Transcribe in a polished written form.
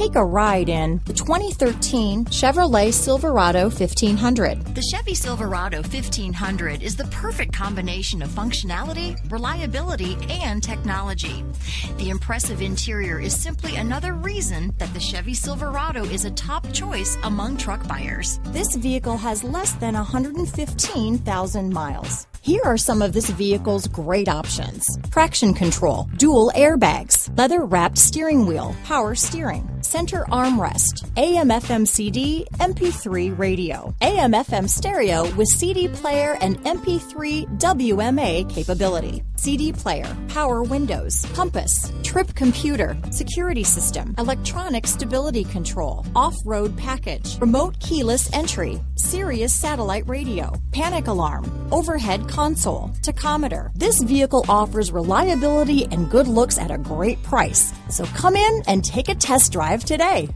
Take a ride in the 2013 Chevrolet Silverado 1500. The Chevy Silverado 1500 is the perfect combination of functionality, reliability, and technology. The impressive interior is simply another reason that the Chevy Silverado is a top choice among truck buyers. This vehicle has less than 115,000 miles. Here are some of this vehicle's great options: traction control, dual airbags, leather-wrapped steering wheel, power steering, center armrest, AM/FM CD, MP3 radio, AM/FM stereo with CD player and MP3 WMA capability, CD player, power windows, compass, trip computer, security system, electronic stability control, off-road package, remote keyless entry, Sirius satellite radio, panic alarm, overhead console, tachometer. This vehicle offers reliability and good looks at a great price. So come in and take a test drive today.